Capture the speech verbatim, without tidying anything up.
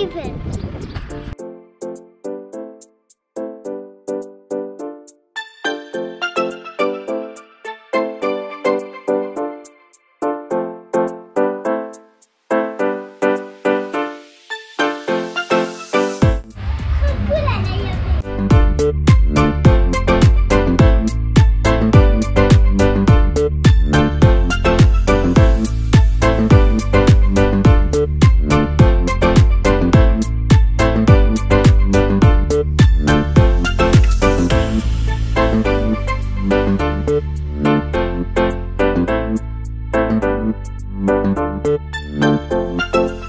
even. Boop, boop, boop.